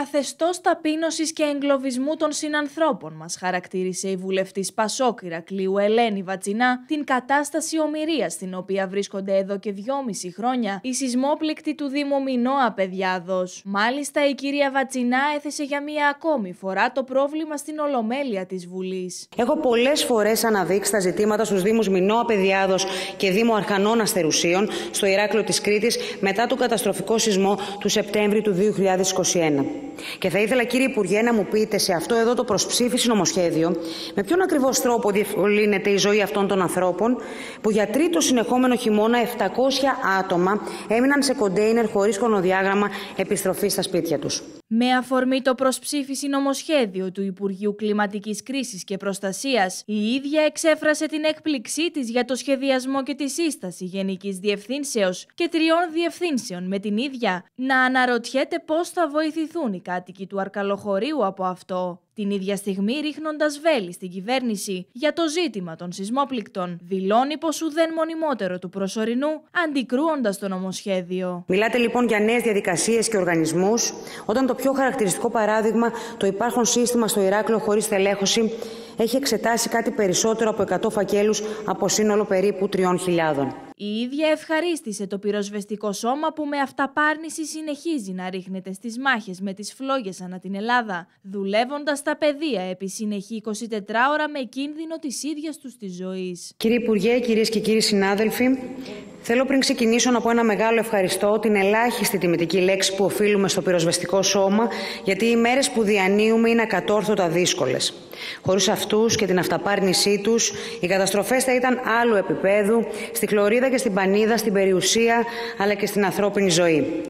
«Καθεστώς ταπείνωσης και εγκλωβισμού των συνανθρώπων μας», χαρακτήρισε η βουλευτής Πασόκ Ηρακλείου Ελένη Βατσινά την κατάσταση ομηρίας στην οποία βρίσκονται εδώ και 2,5 χρόνια οι σεισμόπληκτοι του Δήμου Μινώα Πεδιάδος. Μάλιστα, η κυρία Βατσινά έθεσε για μία ακόμη φορά το πρόβλημα στην Ολομέλεια της Βουλής. Έχω πολλές φορές αναδείξει τα ζητήματα στους Δήμους Μινώα Πεδιάδος και Δήμο Αρχανών Αστερουσίων στο Ηράκλειο της Κρήτης μετά το καταστροφικό σεισμό του Σεπτέμβρη του 2021. Και θα ήθελα, κύριε Υπουργέ, να μου πείτε σε αυτό εδώ το προσψήφιση νομοσχέδιο με ποιον ακριβώς τρόπο διευκολύνεται η ζωή αυτών των ανθρώπων που για τρίτο συνεχόμενο χειμώνα 700 άτομα έμειναν σε κοντέινερ χωρίς χρονοδιάγραμμα επιστροφής στα σπίτια τους. Με αφορμή το προσψήφιση νομοσχέδιο του Υπουργείου Κλιματικής Κρίσης και Προστασίας, η ίδια εξέφρασε την έκπληξή της για το σχεδιασμό και τη σύσταση Γενικής Διευθύνσεως και 3 διευθύνσεων με την ίδια να αναρωτιέται πώς θα βοηθηθούν οι κάτοικοι του Αρκαλοχωρίου από αυτό. Την ίδια στιγμή, ρίχνοντας βέλη στην κυβέρνηση για το ζήτημα των σεισμόπληκτων, δηλώνει πως ουδέν μονιμότερο του προσωρινού, αντικρούοντας το νομοσχέδιο. Μιλάτε λοιπόν για νέες διαδικασίες και οργανισμούς, όταν το πιο χαρακτηριστικό παράδειγμα, το υπάρχον σύστημα στο Ηράκλειο χωρίς τελέχωση, έχει εξετάσει κάτι περισσότερο από 100 φακέλους από σύνολο περίπου 3.000. Η ίδια ευχαρίστησε το πυροσβεστικό σώμα που με αυταπάρνηση συνεχίζει να ρίχνεται στις μάχες με τις φλόγες ανά την Ελλάδα, δουλεύοντας τα πεδία επί συνεχή 24 ώρα με κίνδυνο της ίδιας τους της ζωής. Κύριε Υπουργέ, κυρίες και κύριοι συνάδελφοι, θέλω πριν ξεκινήσω να πω ένα μεγάλο ευχαριστώ, την ελάχιστη τιμητική λέξη που οφείλουμε στο πυροσβεστικό σώμα, γιατί οι μέρες που διανύουμε είναι ακατόρθωτα δύσκολες. Χωρίς αυτούς και την αυταπάρνησή τους, οι καταστροφές θα ήταν άλλου επίπεδου, στη χλωρίδα και στην πανίδα, στην περιουσία αλλά και στην ανθρώπινη ζωή.